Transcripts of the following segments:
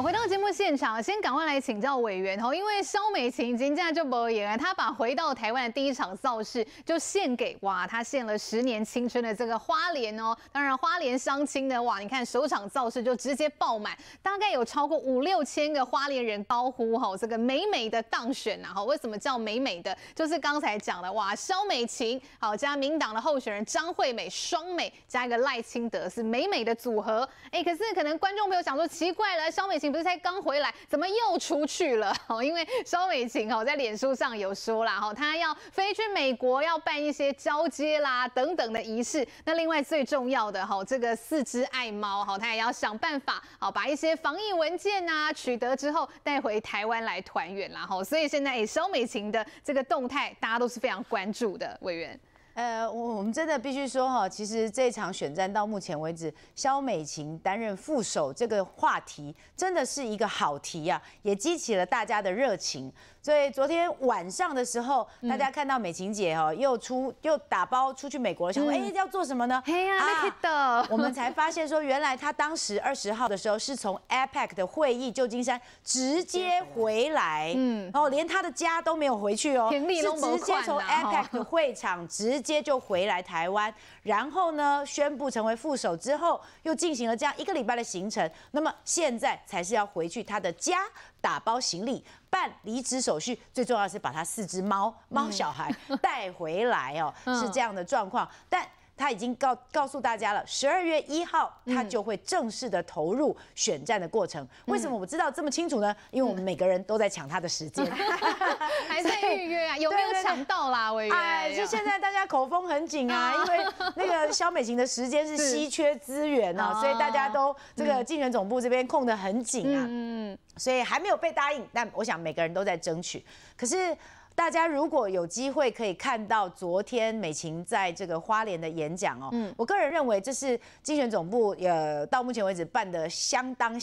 好，回到节目现场，先赶快来请教委员哦，因为萧美琴今天就无言了，她把回到台湾的第一场造势就献给哇，她献了10年青春的这个花莲哦。当然，花莲乡亲呢，哇，你看首场造势就直接爆满，大概有超过5、6千个花莲人高呼吼这个美美的当选啊！哈，为什么叫美美的？就是刚才讲的哇，萧美琴好加民党的候选人张惠美双美加一个赖清德是美美的组合。哎，可是可能观众朋友想说奇怪了。 萧美琴不是才刚回来，怎么又出去了？哦，因为萧美琴哦在脸书上有说啦，哦，她要飞去美国，要办一些交接啦等等的仪式。那另外最重要的，哦，这个4只爱猫，哦，她也要想办法，哦，把一些防疫文件啊取得之后带回台湾来团圆啦，哦，所以现在哎，萧美琴的这个动态，大家都是非常关注的，委员。 我们真的必须说哈，其实这场选战到目前为止，萧美琴担任副手这个话题真的是一个好题啊，也激起了大家的热情。所以昨天晚上的时候，大家看到美琴姐哈又打包出去美国了，想说哎要做什么呢？哎呀，我们才发现说原来她当时20号的时候是从 APEC 的会议旧金山直接回来，嗯，然后连她的家都没有回去哦，是直接从 APEC 的会场直接就回来台湾，然后呢，宣布成为副手之后，又进行了这样1个礼拜的行程。那么现在才是要回去他的家，打包行李，办离职手续，最重要的是把他4只猫小孩带回来哦，是这样的状况。但 他已经告诉大家了，12月1号他就会正式的投入选战的过程。为什么我知道这么清楚呢？因为我们每个人都在抢他的时间，还在预约啊，有没有抢到啦？委员，哎，就现在大家口风很紧啊，因为那个萧美琴的时间是稀缺资源啊，所以大家都这个竞选总部这边控得很紧啊，嗯，所以还没有被答应，但我想每个人都在争取。可是 大家如果有机会可以看到昨天美琴在这个花莲的演讲哦，我个人认为这是竞选总部到目前为止办的相当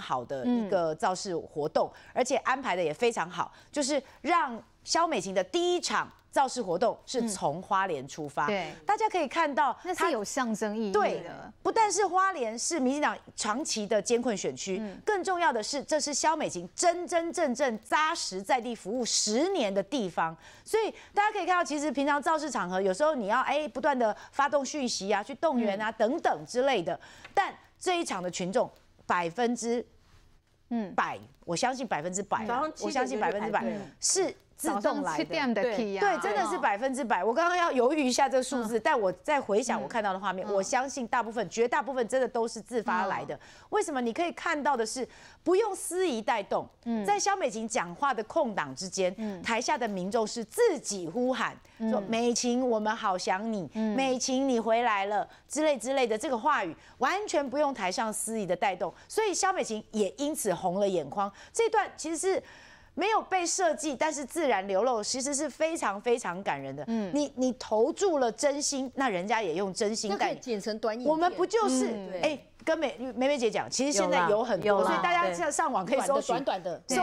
好的一个造势活动，而且安排的也非常好，就是让萧美琴的第一场 造势活动是从花莲出发，对，大家可以看到那是有象征意义的。不但是花莲是民进党长期的艰困选区，更重要的是，这是萧美琴真正扎实在地服务10年的地方。所以大家可以看到，其实平常造势场合，有时候你要不断的发动讯息啊，去动员啊等等之类的。但这一场的群众100%，我相信100%，我相信100%是 自动来的，对，真的是100%。我刚刚要犹豫一下这个数字，但我再回想我看到的画面，我相信绝大部分真的都是自发来的。为什么？你可以看到的是，不用司仪带动，在萧美琴讲话的空档之间，台下的民众是自己呼喊，说美琴我们好想你，美琴你回来了之类的这个话语，完全不用台上司仪的带动，所以萧美琴也因此红了眼眶。这段其实是 没有被设计，但是自然流露，其实是非常感人的。你投注了真心，那人家也用真心待你。剪成短影片，我们不就是跟美姐讲，其实现在有很多，所以大家上网可以搜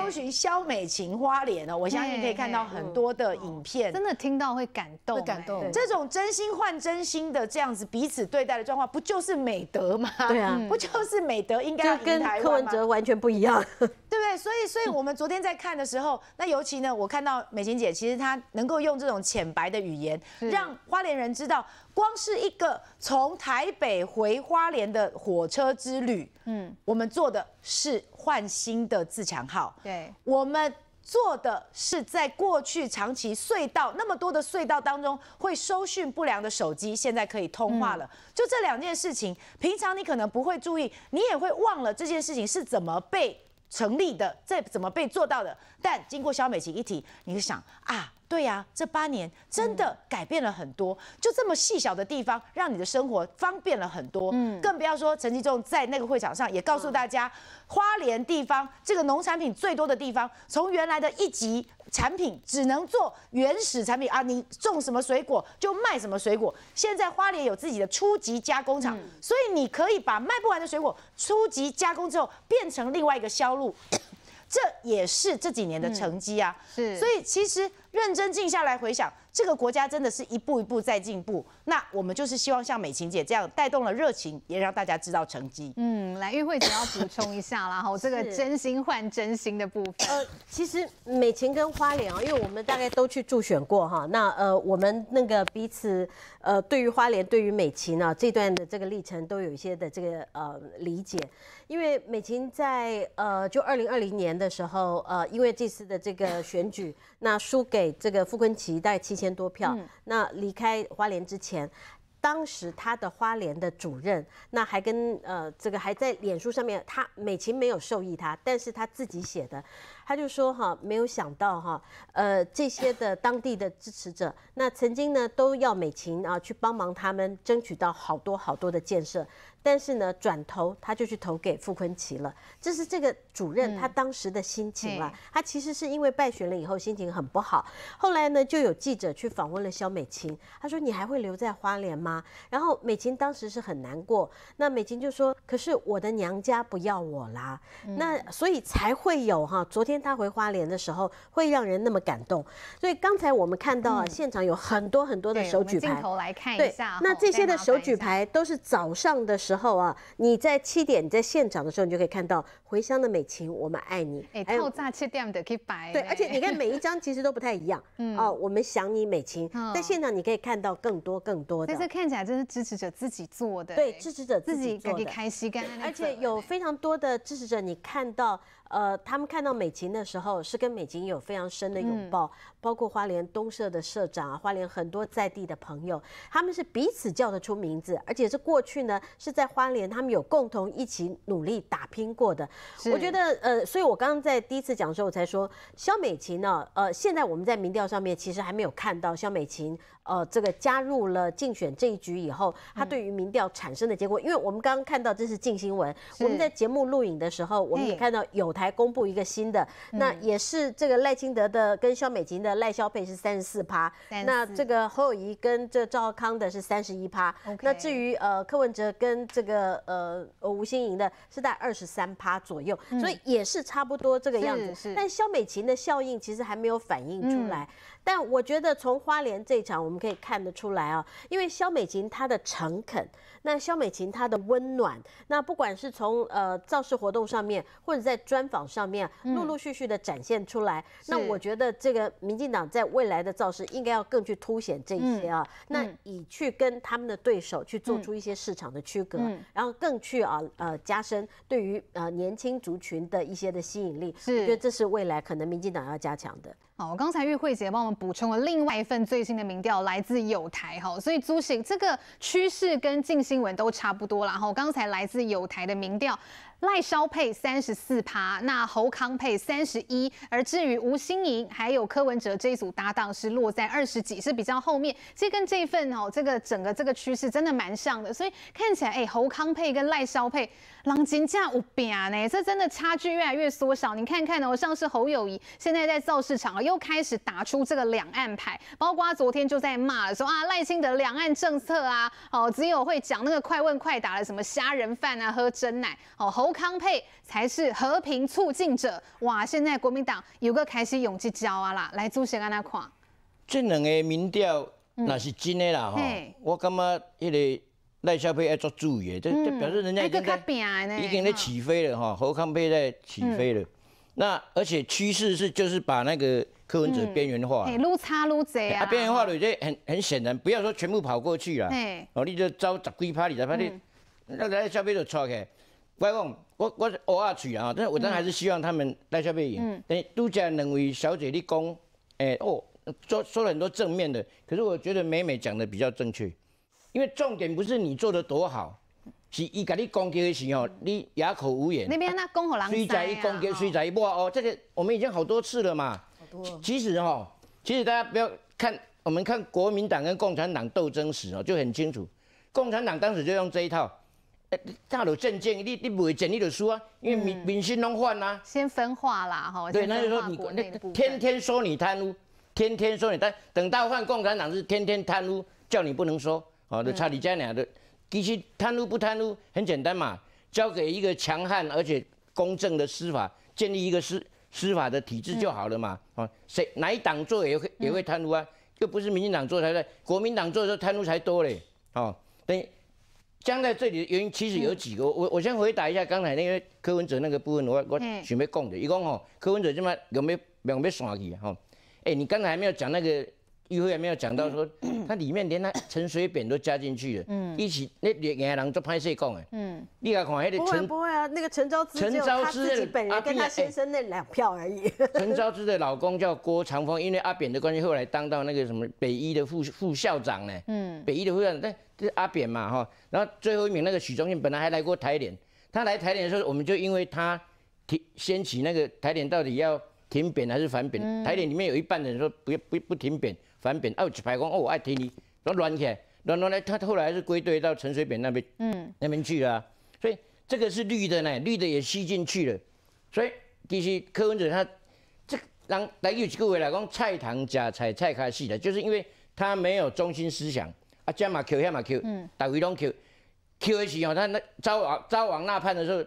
寻“萧美琴花莲”哦，我相信可以看到很多的影片。真的听到会感动，会感动。这种真心换真心的这样子彼此对待的状况，不就是美德吗？对啊，不就是美德应该要跟柯文哲完全不一样。 对不对？所以我们昨天在看的时候，那尤其呢，我看到美琴姐其实她能够用这种浅白的语言，让花莲人知道，光是一个从台北回花莲的火车之旅，我们做的是换新的自强号，对，我们 做的是在过去长期隧道那么多的隧道当中会收讯不良的手机，现在可以通话了。就这2件事情，平常你可能不会注意，你也会忘了这件事情是怎么被 成立的，这怎么被做到的？但经过萧美琴一提，你就想啊，对呀，这8年真的改变了很多，就这么细小的地方，让你的生活方便了很多。更不要说陈吉仲在那个会场上也告诉大家，花莲地方这个农产品最多的地方，从原来的1级 产品只能做原始产品啊，你种什么水果就卖什么水果。现在花莲有自己的初级加工厂，所以你可以把卖不完的水果初级加工之后，变成另外一个销路，这也是这几年的成绩啊。所以其实认真静下来回想，这个国家真的是一步一步在进步。那我们就是希望像美琴姐这样，带动了热情，也让大家知道成绩。嗯，来，玉慧姐要补充一下啦，哈，这个真心换真心的部分。其实美琴跟花莲啊，因为我们大概都去助选过哈，那我们那个彼此对于花莲，对于美琴啊这段的这个历程都有一些的这个理解，因为美琴在就2020年的时候，因为这次的这个选举，那输给这个傅崐萁大概7000多票，那离开花莲之前。当时他的花莲的主任，那还跟这个还在脸书上面，他美琴没有授意他，但是他自己写的，他就说哈，没有想到哈，这些的当地的支持者，那曾经呢都要美琴啊去帮忙他们争取到好多好多的建设，但是呢转头他就去投给傅崐萁了，这是这个主任他当时的心情了。他其实是因为败选了以后心情很不好，后来呢就有记者去访问了萧美琴，他说你还会留在花莲吗？ 然后美琴当时是很难过，那美琴就说：“可是我的娘家不要我啦。”那所以才会有哈，昨天她回花莲的时候，会让人那么感动。所以刚才我们看到啊，现场有很多很多的手举牌，镜头来看一下。那这些的手举牌都是早上的时候啊，你在7点你在现场的时候，你就可以看到回乡的美琴，我们爱你。哎，透早7点的可以摆。对，而且你看每一张其实都不太一样。哦，我们想你美琴，在现场你可以看到更多的。 看起来这是支持者自己做的，对，支持者自己做的，开心干，而且有非常多的支持者，你看到，他们看到美琴的时候，是跟美琴有非常深的拥抱，包括花莲东社的社长啊，花莲很多在地的朋友，他们是彼此叫得出名字，而且是过去呢是在花莲，他们有共同一起努力打拼过的。我觉得，所以我刚刚在第一次讲的时候，我才说萧美琴呢，现在我们在民调上面其实还没有看到萧美琴，这个加入了竞选这一局以后，他对于民调产生的结果，因为我们刚刚看到这是镜新闻，我们在节目录影的时候，我们也看到友台公布一个新的，那也是这个赖清德的跟萧美琴的赖萧配是34%，那这个侯友宜跟这赵少康的是31%，那至于柯文哲跟这个吴欣盈的是在23%左右，所以也是差不多这个样子。但萧美琴的效应其实还没有反映出来，但我觉得从花莲这一场我们可以看得出来啊，因为萧美琴她的诚恳，那萧美琴她的温暖，那不管是从造势活动上面，或者在专访上面，陆陆续续的展现出来。那我觉得这个民进党在未来的造势应该要更去凸显这些啊，那以去跟他们的对手去做出一些市场的区隔，然后更去啊加深对于年轻族群的一些的吸引力。我觉得这是未来可能民进党要加强的。好，刚才玉慧姐帮我们补充了另外一份最新的民调，来自友台哈，所以朱筱这个趋势跟镜新闻都差不多啦哈。刚才来自友台的民调，赖萧配34%，那侯康配31%，而至于吴欣盈还有柯文哲这一组搭档是落在20几，是比较后面。其实跟这份哦，这个整个这个趋势真的蛮像的，所以看起来哎，侯康配跟赖萧配，人真正有拼呢，这真的差距越来越缩小。你看看哦，像是侯友宜现在在造市场。又开始打出这个两岸牌，包括昨天就在骂了，说啊赖清德两岸政策啊，哦只有会讲那个快问快答的什么虾仁饭啊，喝珍奶，哦侯康配才是和平促进者，哇！现在国民党有个开始勇气交啊啦，来朱先安那看，这两个民调那是真的啦哈，我感觉迄个赖萧配要做注意，这表示人家已经在起飞了哈，侯康配在起飞了，那而且趋势是就是把那个。 柯文哲边缘化，愈差愈侪啊！边缘化了，这很显然，不要说全部跑过去了，哦，你就招10几%、20%，你那来消费就错开。我偶尔去啊，但是我当然还是希望他们来消费赢。但都讲两位小姐你讲，说了很多正面的，可是我觉得美美讲的比较正确，因为重点不是你做的多好，是伊甲你攻击的时候，你哑口无言。那边那攻好狼狈啊！谁在一攻击，谁在一骂哦，这个我们已经好多次了嘛。 其实大家不要看，我们看国民党跟共产党斗争史哦，就很清楚。共产党当时就用这一套，大陆政见，你不会见你就输啊，因为民心拢换啦，先分化啦哈。对，那就说你天天说你贪污，天天说你贪，等到换共产党是天天贪污，叫你不能说，好的，差你家俩的。其实贪污不贪污很简单嘛，交给一个强悍而且公正的司法，建立一个司法的体制就好了嘛，啊，哪一党做也会贪污啊？又不是民进党做才对，国民党做的时候贪污才多嘞。哦，等于讲在这里的原因其实有几个，我先回答一下刚才那个柯文哲那个部分，我准备讲的，一共吼柯文哲这么有没有耍去哈？哎，你刚才还没有讲那个。 议会还没有讲到说，它里面连他陈水扁都加进去了，一起那两个人做拍摄讲哎，你来看那个陈不会啊，那个陈昭之的本人跟他先生那两票而已。陈昭之的老公叫郭长峰，因为阿扁的关系，后来当到那个什么北医的副校长呢，北医的副校长，但是阿扁嘛哈，然后最后一名那个许宗宪本来还来过台联，他来台联的时候，我们就因为他掀起那个台联到底要挺扁还是反扁，台联里面有一半的人说不挺扁。 反扁，哦，一排讲哦，我爱听你，都乱起来，乱来。他后来还是归队到陈水扁那边，那边去了、啊。所以这个是绿的呢，绿的也吸进去了。所以其实柯文哲他这人，来有一句话来讲，菜堂假菜菜开戏的，就是因为他没有中心思想啊，这嘛 Q 那嘛 Q， 打回龙 Q，Q 的时候他那招往那判的时候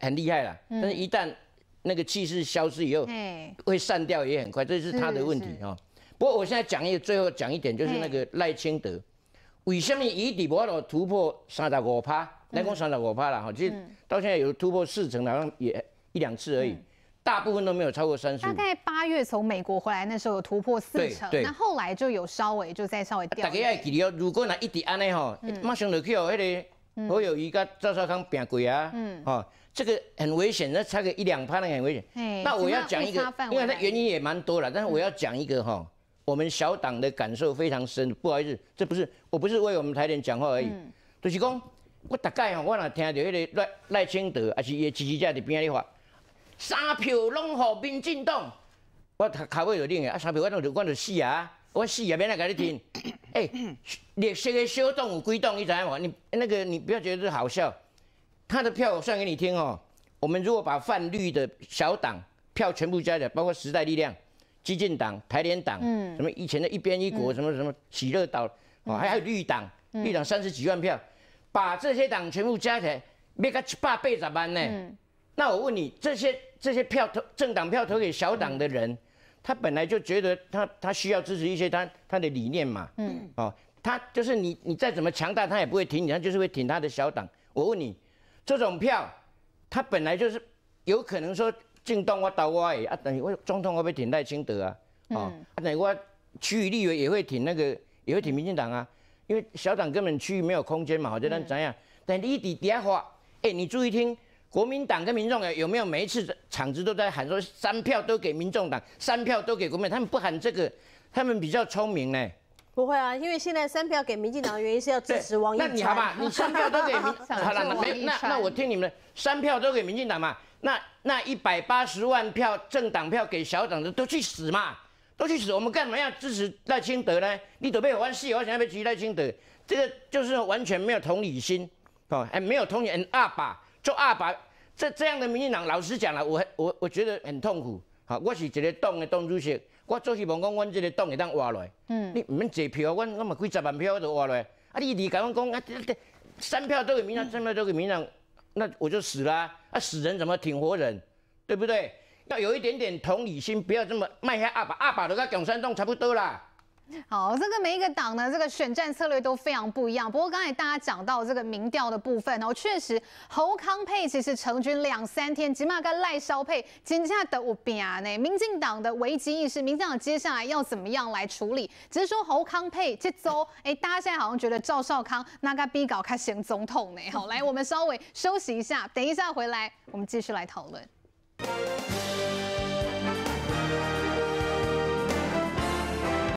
很厉害啦，但是一旦那个气势消失以后，会散掉也很快，这是他的问题啊。 不过我现在讲最后讲一点，就是那个赖清德，为什么伊底无法突破35%？来讲35%啦，哈，其实到现在有突破40%，好像也一两次而已，大部分都没有超过30%。大概8月从美国回来那时候有突破40%，那后来就有稍微掉。大家要记得，如果那一直安尼吼，马上就去哦，迄个侯友宜跟赵少康拼过啊，哈，这个很危险，那差个1-2%那很危险。那我要讲一个，因为它原因也蛮多了，但是我要讲一个哈。 我们小党的感受非常深，不好意思，这不是，我不是为我们台联讲话而已，就是讲，我大概吼，我若听到迄个赖清德，还是伊支持者伫边仔咧话，3票拢互民进党，我头尾就冷个，啊3票我就死啊，我死也免来甲你听，哎，绿色的小党有几党，你知影无？你那个你不要觉得好笑，他的票我算给你听哦，我们如果把泛绿的小党票全部加起来，包括时代力量。 激进党、台联党，什么以前的一边一国，什么喜乐岛，哦，还有绿党，绿党30几万票，把这些党全部加起来，要到780万呢。那我问你，这些票投政党票投给小党的人，他本来就觉得他需要支持一些他的理念嘛，哦，他就是你再怎么强大，他也不会挺你，他就是会挺他的小党。我问你，这种票，他本来就是有可能说。 进党我投我诶，啊，但是我总统我要挺赖清德啊，哦，啊，但是我区域立委也会挺那个，也会挺民进党啊，因为小党根本区域没有空间嘛，好，就咱怎样？但你底底下话，哎，你注意听，国民党跟民众有没有每一次场子都在喊说3票都给民众党，3票都给国民党，他们不喊这个，他们比较聪明呢。 不会啊，因为现在3票给民进党的原因是要支持王一川。那你好吧，你3票都给民，好了，那我听你们的，3票都给民进党嘛，那180万票政党票给小党的都去死嘛，都去死！我们干嘛要支持赖清德呢？你都被我玩戏，我想要被支持赖清德，这个就是完全没有同理心哦，哎，没有同理，很阿爸做阿爸，这样的民进党，老实讲了，我觉得很痛苦。好，我是一个党的党主席。 我做希望讲，阮这个党会当活落来。你唔免坐票，我嘛几10万票我就活落来。啊，你你甲我讲啊，3票都给民党，3票都给民党，那我就死啦、啊。啊，死人怎么挺活人，对不对？要有一点点同理心，不要这么卖下阿爸都跟共产党差不多啦。 好，这个每一个党呢，这个选战策略都非常不一样。不过刚才大家讲到这个民调的部分哦，确实侯康配其实成军2-3天，即马跟赖萧配真正的有拼呢。民进党的危机意识，民进党接下来要怎么样来处理？只是说侯康配这周，哎，大家现在好像觉得赵少康那个比搞开选总统呢。好，来我们稍微休息一下，等一下回来我们继续来讨论。